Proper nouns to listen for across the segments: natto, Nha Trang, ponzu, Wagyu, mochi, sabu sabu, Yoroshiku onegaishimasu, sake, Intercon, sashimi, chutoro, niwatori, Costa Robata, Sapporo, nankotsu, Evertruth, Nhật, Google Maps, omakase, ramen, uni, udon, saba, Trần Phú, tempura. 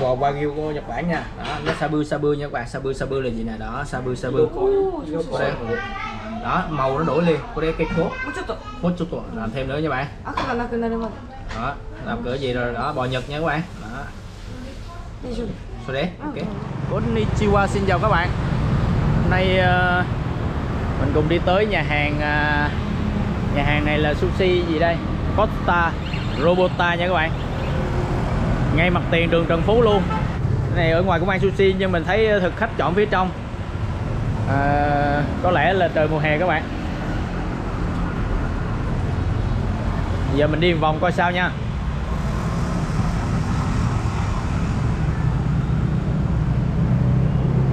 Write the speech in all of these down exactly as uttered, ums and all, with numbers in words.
bò Wagyu của Nhật Bản nha. Đó, nó sabu sabu nha các bạn. Sabu sabu là gì nè, đó, sabu sabu. Đó, màu nó đổi liền. Có đây cái khốt. Khốt chutoro. Làm thêm nữa nha bạn. Đó, làm cỡ gì rồi đó, bò Nhật nha các bạn. Đó. Sau đấy, ok. Konnichiwa, xin chào các bạn. Hôm nay uh, mình cùng đi tới nhà hàng uh, nhà hàng này là sushi gì đây? Costa Robata nha các bạn. Ngay mặt tiền đường Trần Phú luôn. Cái này ở ngoài cũng ăn sushi nhưng mình thấy thực khách chọn phía trong. À, có lẽ là trời mùa hè các bạn. Giờ mình đi một vòng coi sao nha.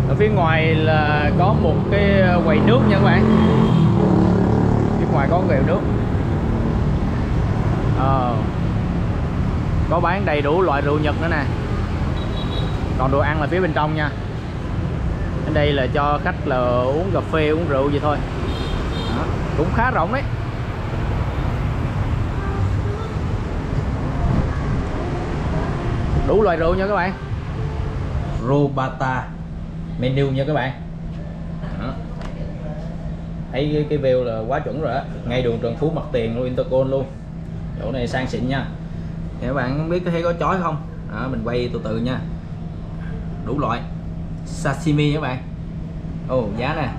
Ở phía ngoài là có một cái quầy nước nha các bạn. Phía ngoài có quầy nước. Ờ à, có bán đầy đủ loại rượu Nhật nữa nè. Còn đồ ăn là phía bên trong nha. Ở đây là cho khách là uống cà phê, uống rượu gì thôi. Đó, cũng khá rộng đấy. Đủ loại rượu nha các bạn. Robata menu nha các bạn. Đó. Thấy cái, cái view là quá chuẩn rồi á. Ngay đường Trần Phú mặt tiền luôn, Intercon luôn. Chỗ này sang xịn nha. Thì các bạn không biết có thấy có chói không? Đó, mình quay từ từ nha. Đủ loại sashimi các bạn. Ồ oh, giá nè.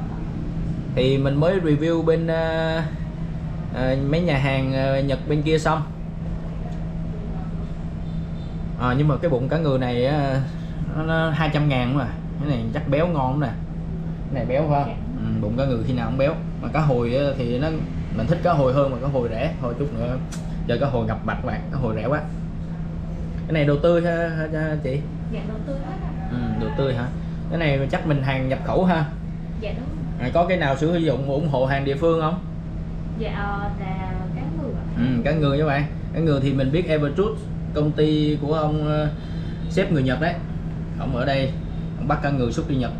Thì mình mới review bên uh, uh, mấy nhà hàng uh, Nhật bên kia xong. À, nhưng mà cái bụng cá ngừ này uh, nó, nó hai trăm ngàn mà. Cái này chắc béo ngon nè. Cái này béo hơn. Ừ, bụng cá ngừ khi nào cũng béo. Mà cá hồi thì nó mình thích cá hồi hơn, mà cá hồi rẻ thôi chút nữa. Giờ cá hồi ngập bạch các bạn, cá hồi rẻ quá. Cái này đồ tươi ha, ha chị? Dạ đồ tươi hết à. Ừ, đồ tươi hả? Cái này chắc mình hàng nhập khẩu ha. Dạ đúng. À, có cái nào sử dụng ủng hộ hàng địa phương không? Dạ là cá ngừ. Ừ, cá ngừ các bạn. Cá ngừ thì mình biết Evertruth, công ty của ông sếp người Nhật đấy. Ông ở đây, ông bắt cá ngừ xuất đi Nhật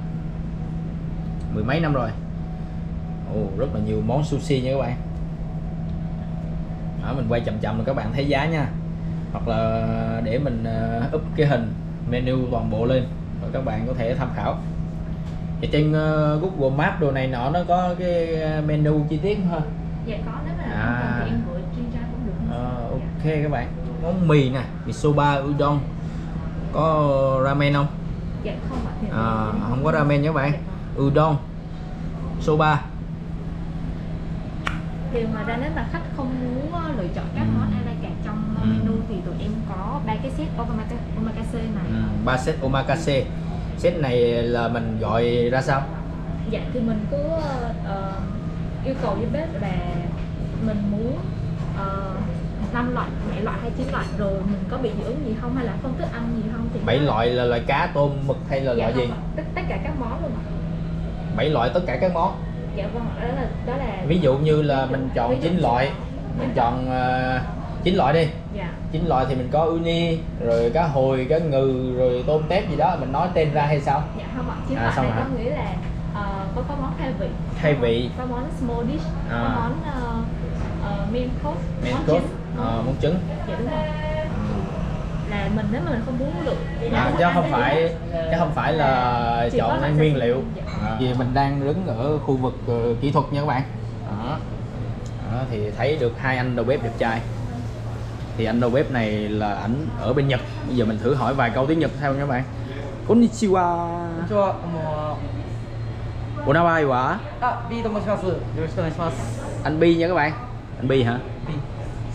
mười mấy năm rồi. Ồ, rất là nhiều món sushi nha các bạn. Đó, mình quay chậm chậm là các bạn thấy giá nha. Hoặc là để mình uh, up cái hình menu toàn bộ lên rồi các bạn có thể tham khảo. Thì trên uh, Google Maps đồ này nọ nó có cái menu chi tiết hơn. Dạ có, nếu mà à. Em gửi trên trang cũng được. À, ok dạ. Các bạn, món mì nè, mì soba udon. Có ramen không? Dạ không ạ. À, không có ramen nha các bạn. Udon, soba. Thì mà ra nếu mà khách không muốn lựa chọn các món ăn đặc trong ừ. menu thì tụi em có ba cái set omakase này. Ừ, ba set omakase. Set này là mình gọi ra sao? Dạ thì mình cứ uh, yêu cầu với bếp là mình muốn năm uh, loại, bảy loại hay chín loại, rồi mình có bị dị ứng gì không hay là không thích ăn gì không thì bảy loại là loại cá, tôm, mực hay là dạ loại gì? Tất, tất cả các món luôn ạ. bảy loại tất cả các món. Dạ vâng, đó là, đó là ví dụ như là mình chọn chín loại, mình chọn chín uh, loại đi. Dạ. chín loại thì mình có uni, rồi cá hồi, cá ngừ, rồi tôm tép gì đó, mình nói tên ra hay sao? Dạ không ạ, chín à, loại này có nghĩa là uh, có, có món khai vị. Khai vị. Có món small dish, à. Có món uh, uh, main course, main món course. Trứng. À, món trứng. Dạ đúng rồi. Là mình nếu mà mình không muốn được à, chứ không phải chứ không phải là chỉ chọn nguyên liệu à. Vì mình đang đứng ở khu vực uh, kỹ thuật nha các bạn. Đó. Đó, thì thấy được hai anh đầu bếp đẹp trai. Thì anh đầu bếp này là ảnh ở bên Nhật. Bây giờ mình thử hỏi vài câu tiếng Nhật theo nha các bạn. Konnichiwa. Konnichiwa. Onabai wa. Bi to moshimasu. Yoroshiku onegaishimasu. Anh Bi nha các bạn. Anh Bi hả? Bi.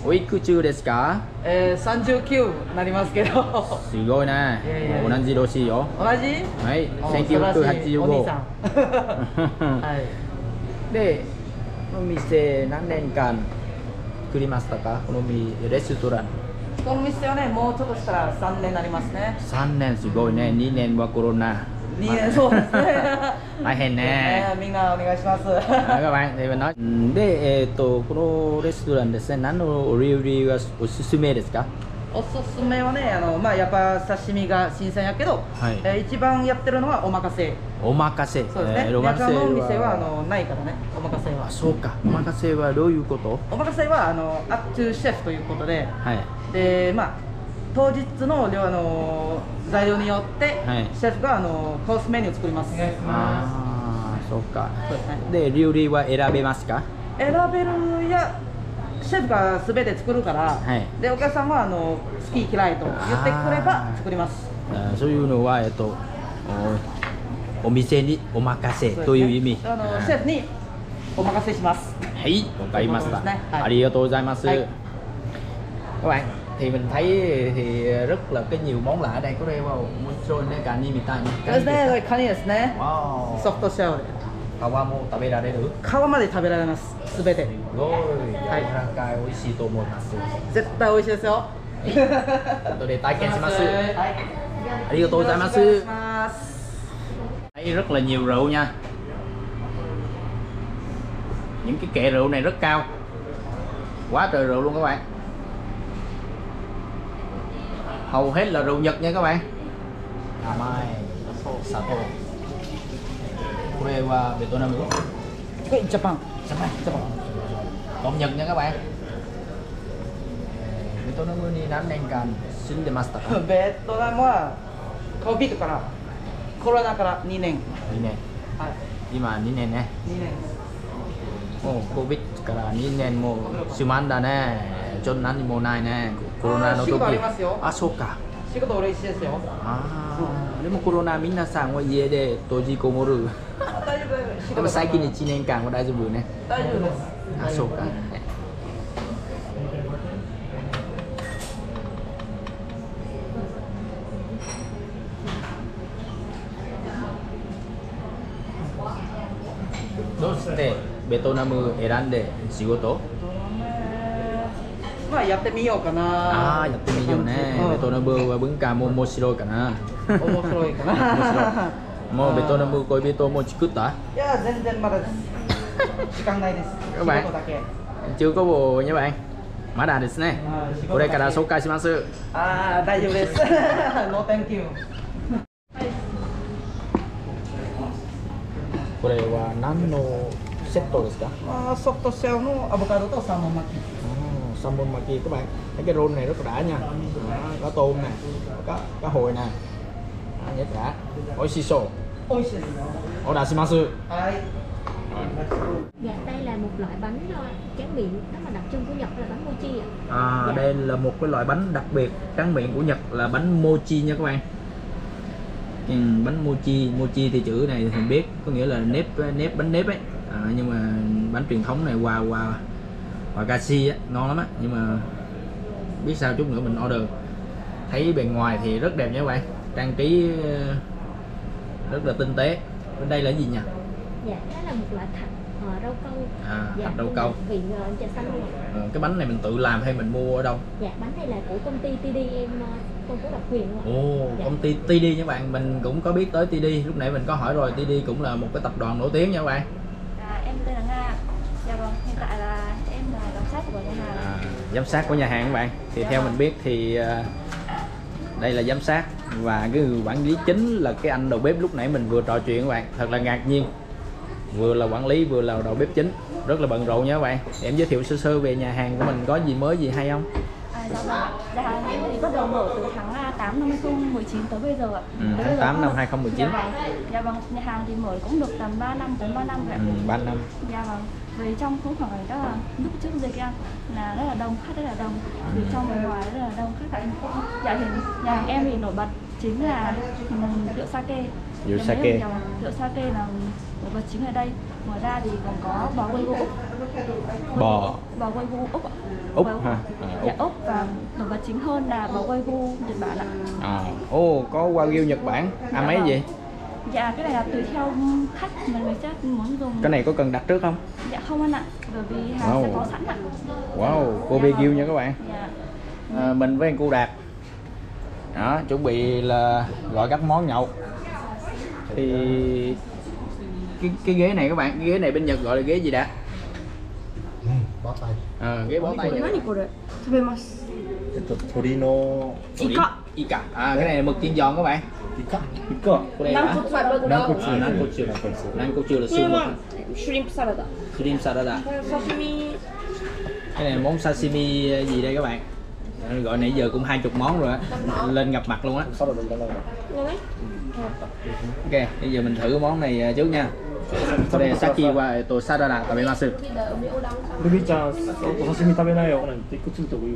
Oikuchu desu ka? Eh, ba mươi chín なります けど. すごいね。同じ年よ。同じ？はい。せんきゅうひゃくはちじゅうご。お兄さん。はい。で、お店何年間作りましたか？このレストラン。この店はね、もうちょっとしたらさんねんになりますね。さんねんすごいね。にねんはコロナ。にねんそうですね。大変ね。みんなお願いします。các bạn thì mình nói. で、えっとこのレストランですね。何のお料理がおすすめですか？おすすめはね、あのまあやっぱ刺身が新鮮やけど、え一番やってるのはお任せ。お任せ。そうですね。お任せは。お店はあのないからね。お任せは。そうか。お任せはどういうこと？お任せはあのアットゥーシェフということで、でまあ当日のあの材料によってシェフがあのコースメニューを作ります。ああ、そうか。で料理は選べますか？選べる、いやシェフがすべて作るから、でお客さんはあの好き嫌いと言ってくれば作ります。そういうのはえっとお店にお任せという意味。あのシェフにお任せします。はい、わかりました。ありがとうございます。các bạn thì mình thấy thì rất là cái nhiều món lạ ở đây, có đây vào mucho ne kani mita ne kani desu ne soft shell kawa mo tabera deru kawa made taberaremasu subete goi kai oishii to omoimasu zettai oishii desu yo to de taiken shimasu arigatou gozaimasu. Thấy rất là nhiều rượu nha, những cái kệ rượu này rất cao, quá trời rượu luôn các bạn. Hầu hết là rượu Nhật nha các bạn. Amai, sato. Kore wa Vietnam go. Japan, Japan, Japan. Rượu Nhật nha các bạn. Vietnam ni nan nen kan shindemasu ka? Vietnam wa covid からコロナからにねん。にねん。はい。今にねんね。にねん。もう covid からにねんもしまんだね。Cho nên thì mùa này nè, corona nó tốt kìa. À, so cả. Nếu mà corona mình là sang ngoài về để tôi gì cũng mua. Nếu mà sai kia thì chị nên càng vào đây rồi nè. À, so cả. Doste Vietnam erande shigoto?まあやってみようかな。ああ、やってみようね。ベトナムは文化も面白いかな。面白いかな。もうベトナム恋人も作った？いや全然まだです。時間ないです。các bạn chưa có bồ nha bạn.まだですね。これから紹介します。ああ、大丈夫です。No thank you。これは何のセットですか？ああ、ソフトシェルのアボカドとサーモン巻き。Salmon maki các bạn, thấy cái roll này rất đã nha, có tôm nè, có cá hồi nè, rất đã. Oishiso. Oishiso. Odashimasu. Dạ, đây là một loại bánh tráng miệng, đó mà đặc trưng của Nhật là bánh mochi ạ. À, dạ. Đây là một cái loại bánh đặc biệt tráng miệng của Nhật là bánh mochi nha các bạn. Ừ, bánh mochi, mochi thì chữ này thì mình biết, có nghĩa là nếp nếp bánh nếp ấy, à, nhưng mà bánh truyền thống này wow wow. Omakase á, ngon lắm á, nhưng mà biết sao chút nữa mình order. Thấy bên ngoài thì rất đẹp nha các bạn, trang trí rất là tinh tế. Bên đây là gì nhỉ? Dạ, đó là một loại thạch uh, rau câu. À, dạ, thạch rau câu. Vị uh, trà xanh luôn. Ừ, cái bánh này mình tự làm hay mình mua ở đâu? Dạ, bánh này là của công ty tê đê em, công ty đặc quyền luôn. Ồ, dạ. Công ty tê đê nha các bạn, mình cũng có biết tới tê đê, lúc nãy mình có hỏi rồi, tê đê cũng là một cái tập đoàn nổi tiếng nha các bạn. À, em tên là Nga. Dạ vâng, hiện tại là À, giám sát của nhà hàng các bạn. Thì theo mình biết thì đây là giám sát và cái người quản lý chính là cái anh đầu bếp lúc nãy mình vừa trò chuyện các bạn. Thật là ngạc nhiên, vừa là quản lý vừa là đầu bếp chính, rất là bận rộn nha các bạn. Em giới thiệu sơ sơ về nhà hàng của mình, có gì mới gì hay không? À, dạ vâng ạ. Dạ hàng em thì bắt đầu mở từ tháng tám năm hai không một chín tới bây giờ ạ. Ừ, tháng tám năm hai không một chín. Dạ vâng, nhà hàng thì mở cũng được tầm ba năm tới ba năm rồi ạ. Ừ, ba năm. Dạ vâng. Vì trong cũng khoảng đó là lúc trước dịch em là rất là đông, khách rất là đông. Vì trong bên ngoài rất là đông, khách tại cũng dạ thì nhà hàng em thì nổi bật chính là rượu sake. Rượu sake. Rượu sake là nổi bật chính ở đây. Ngoài ra thì còn có bò Wagyu Úc. Bò. Bò Wagyu Úc. Úc hả? Dạ Úc, và nổi bật chính hơn là bò Wagyu Nhật Bản ạ. À, ô có Wagyu Nhật Bản. À mấy gì? Dạ, cái này là tùy theo khách mình mới chắc muốn dùng. Cái này có cần đặt trước không? Dạ không anh ạ, bởi vì hàng wow. sẽ có sẵn ạ. Wow, cô dạ. Wagyu nha các bạn. Dạ. À, mình với anh cô Đạt đó, chuẩn bị là gọi các món nhậu. Thì cái, cái ghế này các bạn, cái ghế này bên Nhật gọi là ghế gì Đạt? Bó tay. Ờ, ghế bó tay. Torino. Ika. Ika. À, cái này là mực chiên giòn các bạn. Ika. Ika. Nankotsu. Nankotsu. Nankotsu là xương mực. Shrimp salada. Shrimp salada. Sashimi. Cái này là món sashimi gì đây các bạn? Gọi nãy giờ cũng hai mươi món rồi á, lên ngập mặt luôn á. Ok, bây giờ mình thử món này trước nha. Sashimi wa eto sarada tabemasu. Ruby-chan, sashimi tabenai wa nani ikutsu to goyou.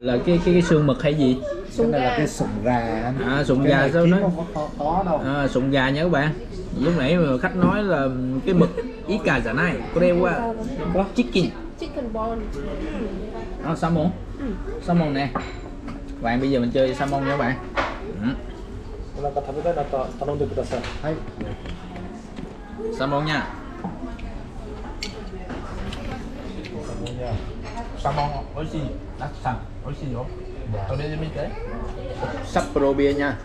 Là cái cái cái xương mực hay gì? Sụn là cái sụn gà. À, sụn gà sao nó có, có đâu. À, sụn gà nha các bạn. Lúc nãy mà khách nói là cái mực Ika Zanai có đeo qua chicken. Chicken ball. À, salmon. Ừ. Salmon nè. Bạn bây giờ mình chơi salmon nha các bạn. Ừ. Salmon nha. Salmon oishii, natto-san, oishii yo. Todemite. Sapporo bia nha.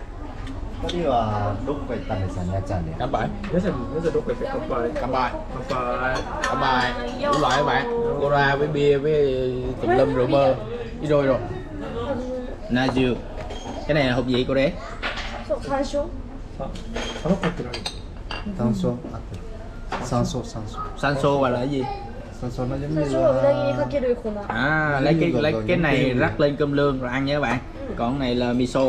Cái này là đúc về tầng để sản Nha Trang đấy. Các bạn, rất là rất là đúc về các bạn, các bạn, các bạn, đủ loại các bạn. Cola với bia với tùm lâm rượu bơ, đi rồi rồi. Naju, cái này là hộp gì cô đấy? San số. San số, san số, san số. San số là cái gì? À, lấy cái lấy cái này rắc lên cơm lương rồi ăn nha các bạn. Còn này là miso.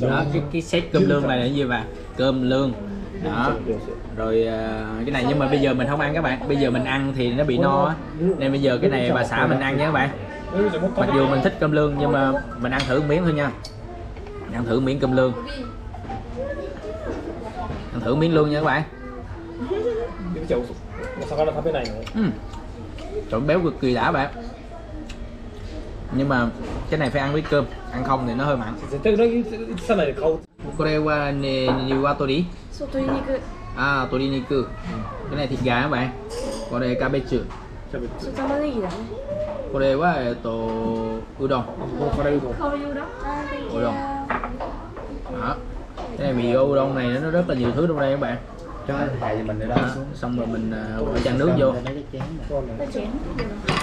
Đó, cái cái set cơm lương này là gì vậy? Cơm lương. Đó. Rồi cái này nhưng mà bây giờ mình không ăn các bạn. Bây giờ mình ăn thì nó bị no á. Nên bây giờ cái này bà xã mình ăn nha các bạn. Mặc dù mình thích cơm lương nhưng mà mình ăn thử miếng thôi nha. Mình ăn thử miếng cơm lương. Ăn thử miếng lương nha các bạn. Ừ. Trộn béo cực kỳ đã bạn. Nhưng mà cái này phải ăn với cơm, ăn không thì nó hơi mặn. Korewa niwatori. À, toriniku. Cái này thịt gà các bạn. Còn đây cabbage. Korewa udon. Udon. Đó. Cái này mì udon này nó rất là nhiều thứ trong đây các bạn. Mình đó. Xong rồi mình bỏ uh, chan nước vô.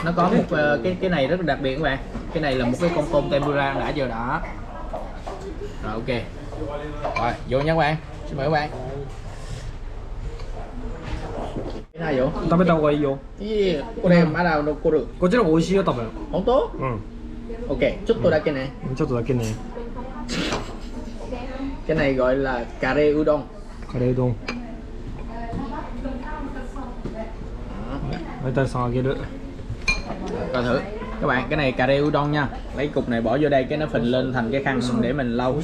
Nó có một uh, cái cái này rất là đặc biệt các bạn. Cái này là một cái con tôm tempura đã giờ đã. Rồi ok. Rồi vô nha các bạn. Xin mời các bạn. Cái này vô. Tao biết tao quay vô. Cô này bắt đầu nó cô được. Cô chứ là oishii yo taberu. Không tốt. Ok, chút tôi đã cái này. Chút tôi đã cái này. Cái này gọi là curry udon. Curry udon. Coi thử các bạn, cái này cà rê udon nha. Lấy cục này bỏ vô đây cái nó phình lên thành cái khăn để mình lau.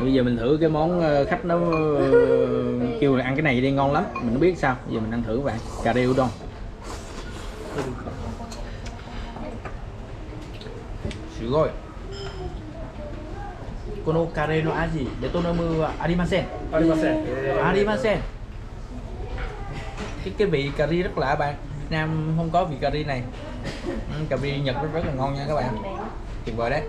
Bây giờ mình thử cái món khách nó kêu là ăn cái này đi ngon lắm, mình không biết sao. Bây giờ mình ăn thử các bạn, cà rê udon. Sugoi. Kono cà rê no aji detonamu arimasen. Arimasen. Arimasen. Cái, cái vị cà ri rất lạ bạn. Việt Nam không có vị cà ri này. Cà ri Nhật rất, rất là ngon nha các bạn. Tuyệt vời đấy.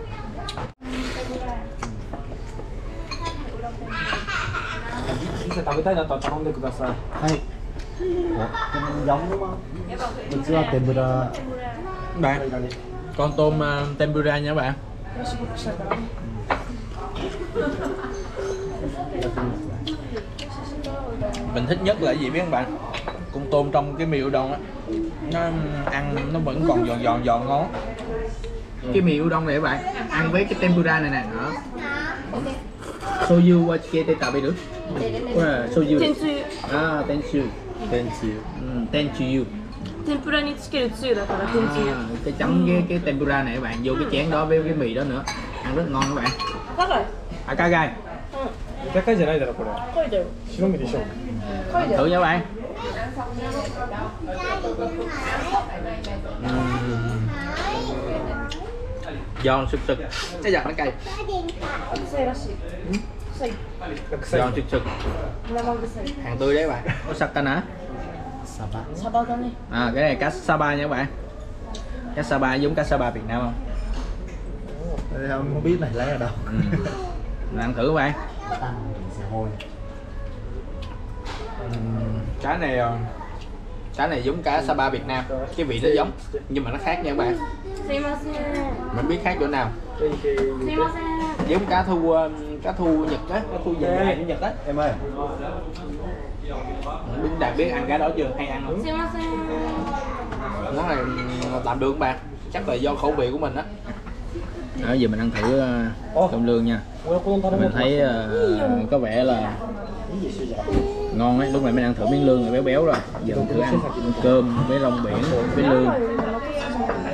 Giống đúng không? Tempura. Bạn, con tôm uh, tempura nha các bạn. Mình thích nhất là cái gì biết không bạn? Con tôm trong cái mì udon á, nó ăn nó vẫn còn giòn giòn giòn ngón. Cái mì udon này các bạn ăn với cái tempura này nè. Đó. Soju wa kete taberu. Soju. Ah, tenchu. Tenchu. Tenchu. Tempura ni tsukeru tsuyu da kara tenchu. Cái chấm cái cái tempura này các bạn vô cái chén đó với cái mì đó nữa. Ăn rất ngon các bạn. Akagai. Akagai. Akagaiじゃないだろこれ。これだよ。白身でしょ。Thử nha các bạn. Giòn sực sực. Cái giòn nó cay. Giòn sực sực. Hàng tươi đấy bạn. Osakana. Saba. Saba con đi. À cái này cá saba nha các bạn. Cá saba giống cá saba Việt Nam không? Không biết này lấy ở đâu. Mình ăn thử các bạn. Cá này cá này giống cá Sapa Việt Nam, cái vị nó giống nhưng mà nó khác nha các bạn. Mình biết khác chỗ nào. Giống cá thu cá thu Nhật á, cá thu dài dài của Nhật á. Em ơi. Đúng Đạt biết ăn cá đó chưa? Hay ăn không? Món này tạm được các bạn, chắc là do khẩu vị của mình á. Đó, giờ mình ăn thử cơm lương nha. Mình thấy uh, có vẻ là ngon ấy. Lúc này mình ăn thử miếng lương rồi béo béo rồi. Giờ mình thử ăn cơm với rong biển với lương.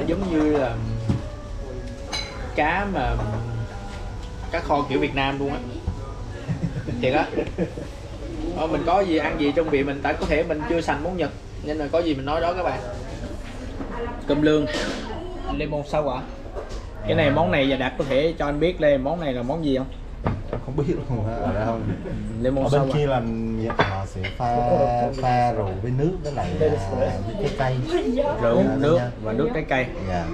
Giống như là cá mà cá kho kiểu Việt Nam luôn á. Thiệt á. Mình có gì ăn gì trong vị mình, tại có thể mình chưa sành món Nhật nên là có gì mình nói đó các bạn. Cơm lương lemon sour ạ. Cái này món này và Đạt có thể cho anh biết đây, món này là món gì không? Không biết luôn ở đây không. Lemon ở bên sour. Kia là họ sẽ pha pha rượu với nước với lại trái cây. Rượu nước và nước trái cây. Yeah.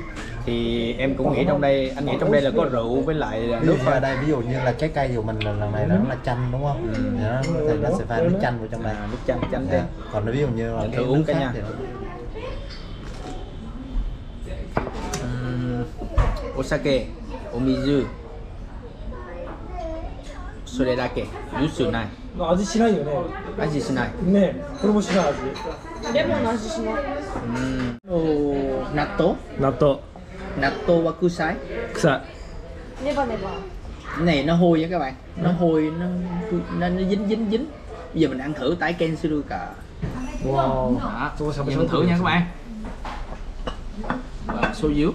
Thì em cũng nghĩ trong đây, anh nghĩ trong đây là có rượu với lại nước pha đây, ví dụ như là trái cây dù mình là lần này nó là chanh đúng không? Ừ. Đó, thì nó sẽ pha nước chanh vào trong này, nước chanh chanh yeah. Còn ví dụ như là thử uống cái nha. Osake, omizu, soredake, yuzu này. Vị không có đâu. Vị không có. Nè, không có vị. Lemon vị không có. Ừm. Natto? Natto. Natto wa kusai. Kusai. Neba neba. Cái này nó hôi nha các bạn. Nó hôi, nó nó, nó dính dính dính. Bây giờ mình ăn thử tái kensuru cả. Wow. Hả? Giờ mình thử nha các bạn. Soju.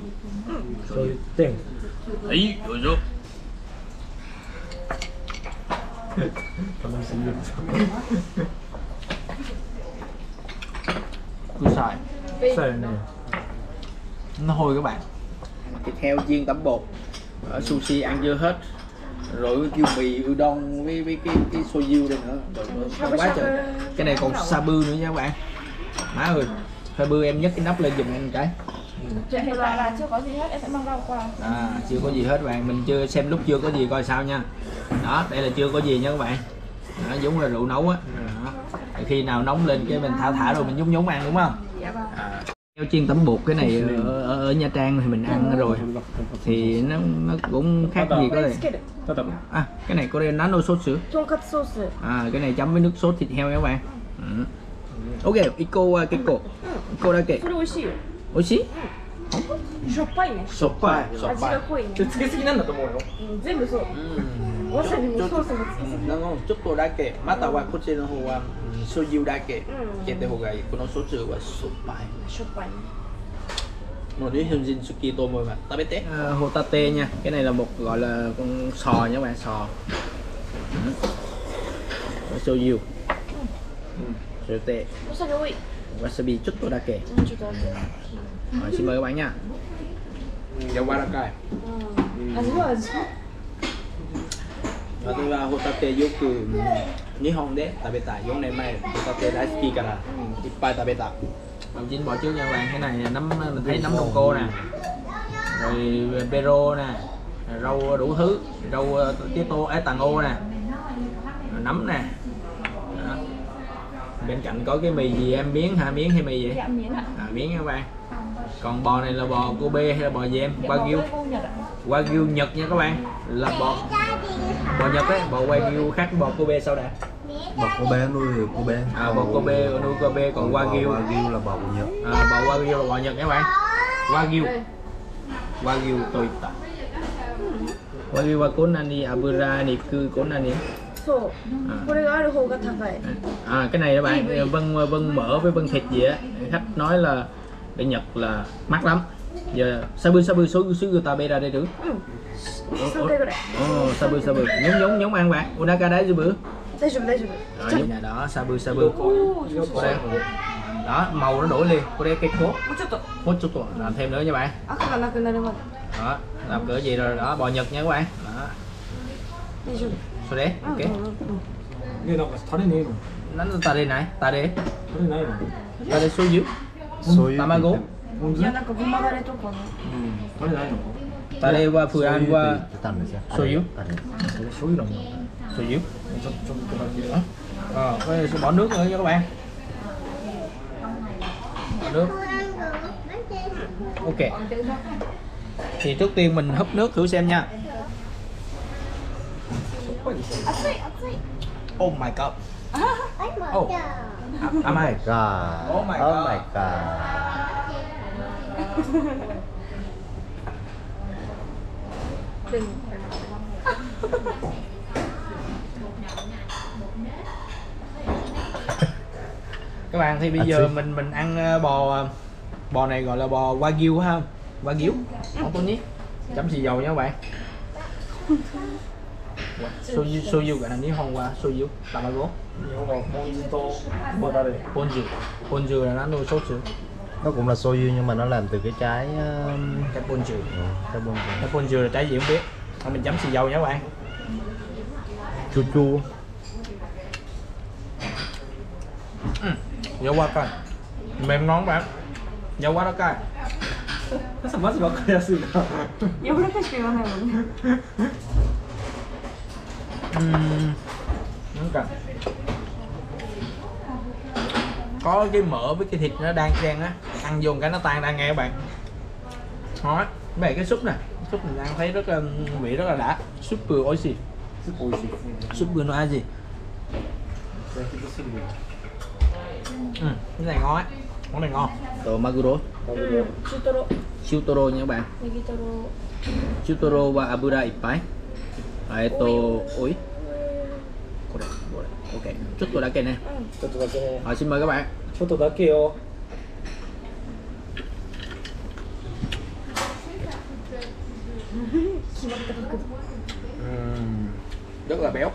Soju ten. Ấy, rồi rồi. Kusai. Kusai này. Nó hôi các bạn. Tiếp theo chiên tẩm bột. Ở sushi ăn chưa hết. Rồi kêu mì udon với với cái cái soju đây nữa. Rồi ngon quá trời. Cái này còn sabu nữa nha các bạn. Má ơi, sabu em nhấc cái nắp lên giùm anh cái. Chuyện hiện tại là chưa có gì hết, em sẽ mang rau qua. À, chưa có gì hết bạn, mình chưa xem lúc chưa có gì coi sao nha. Đó, đây là chưa có gì nha các bạn. Đó, giống là rượu nấu á. Khi nào nóng lên cái mình thả thả rồi mình nhúng nhúng ăn đúng không? Dạ vâng. À, theo chiên tẩm bột cái này ở, ở, ở Nha Trang thì mình ăn rồi. Thì nó, nó cũng khác gì có thể. À, cái này có đây natto sốt sữa. À, cái này chấm với nước sốt thịt heo nha các bạn. Ừ. Ok, iko keko. Iko dake. Oishii? Shoppai ne. Shoppai. Shoppai. Tsukesugi nan da tomou yo. Zenbu sou. Wasabi mo sousu mo tsukesugi. Nanon, chotto dake, mata wa kochi no hou wa shoyu dake kete hou ga ii. Kono sotsu wa shoppai. Shoppai. Một đĩa Hinjinsuki tomou mà. Tabete. Hotate nha. Cái này là một gọi là con sò nha các bạn, sò. Shoyu. Shote. Wasabi. Wasabi chutoro dake. Rồi, xin mời các bạn nha. Yawarakai. Và hotate yoku nihon de tabeta. Yón này mai hotate daisuki kara ippai tabeta. Mình chín bỏ trước nha các bạn. Cái này nấm, mình thấy nấm đông cô nè. Rồi pero nè, rau đủ thứ, rau tía tô, ấy tàng ô nè. Rồi nấm nè. Bên cạnh có cái mì gì em miếng hả? Miếng hay mì vậy? Dạ, miếng ạ. À, miếng nha các bạn. Còn bò này là bò Kobe hay là bò gì em? Wagyu. Wagyu Nhật nha các bạn. Là bò bò Nhật ấy, bò Wagyu khác bò Kobe sao đã? Bò Kobe nuôi thì Kobe. À, bò Kobe nuôi Kobe, còn Wagyu Wagyu là bò của Nhật. À, bò Wagyu là bò Nhật các bạn. Wagyu. Wagyu Toyota. Wagyu wa konani abura niku konani. À, cái này các bạn, vân vân mỡ với vân thịt gì á, khách nói là ở Nhật là mắc lắm. Giờ sabu sabu số số người ta bê ra đây thử. Ồ, sabu sabu nhúng nhúng nhúng ăn bạn. Unaka đấy chứ bữa. Đây dùng đây dùng. Rồi nhà đó sabu sabu. Đó màu nó đổi liền. Cô đây cái cốt. Cốt chút rồi làm thêm nữa nha bạn. Đó làm cỡ gì rồi đó bò Nhật nha các bạn. Đó. Đây, ok. Đây là tare này. Nó là tare này, tare. Tare này. Tare soju. Soju. Tamago. Dạ, nó có gumagare to ko. Tare này. Tare wa furan wa soju. Soju là gì? Soju. Ờ, cái bỏ nước nữa nha các bạn. Bỏ nước. Ok. Thì trước tiên mình húp nước thử xem nha. Oh my god. Oh. Oh my god. Oh my god. Đừng. Các bạn thì bây giờ mình mình ăn bò bò này gọi là bò wagyu ha, wagyu không tôi nhé, chấm xì dầu nha các bạn. Soju soju gọi là tiếng Hồng qua soju tamago. Ponzu ponzu là nó sốt sữa. Nó cũng là soju nhưng mà nó làm từ cái trái cái ponzu. Cái ponzu. Cái ponzu là trái gì không biết. Thôi mình chấm xì dầu nha các bạn. Chua chua. Ừ, dầu quá coi. Mềm ngon bạn. Dầu quá đó coi. Sao mà nó cứ vậy đó. Dầu quá cái gì mà này. Uhm, có cái mỡ với cái thịt nó đang đang á, ăn vô cái nó tan đang nghe các bạn. Đó, về cái súp nè, súp mình ăn thấy rất là vị rất là đã. Súp vừa ối xì, súp ối xì, súp vừa nói gì. Ừ, cái này ngon á, món này ngon. Tô maguro, chutoro, chutoro nha các bạn. Chutoro và abura ippai. Đấy, tô... Ui cô đây, cô đây. Ok, chút tôi đã kê nè. Chút tôi đã kê nè. Rồi, xin mời các bạn. Chút tôi đã kê ô. Rất là béo.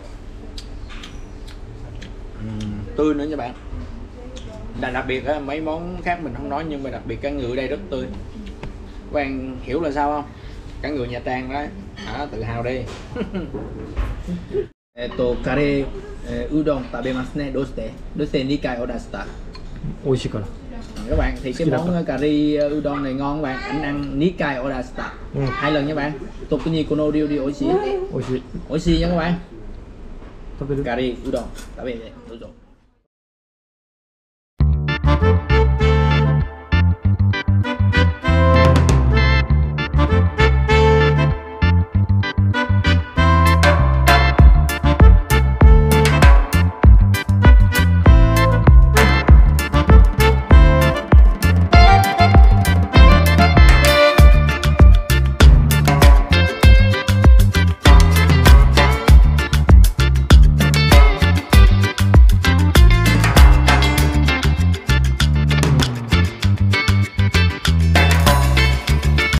uhm, Tươi nữa nha bạn. Là đặc biệt á, mấy món khác mình không nói nhưng mà đặc biệt cá ngừ ở đây rất tươi. Các bạn hiểu là sao không? Cá ngừ Nha Trang đó. À, tự hào đi. Eto curry udon tabemasu ne. Doste. Doste nikai oda shita. Oishikara. Các bạn thì cái món curry udon này ngon các bạn. Anh ăn nikai oda shita. Hai lần nha bạn. Tokuni kono ryuri oishii. Oishii. Oishii nha các bạn. Curry udon tabemasu ne.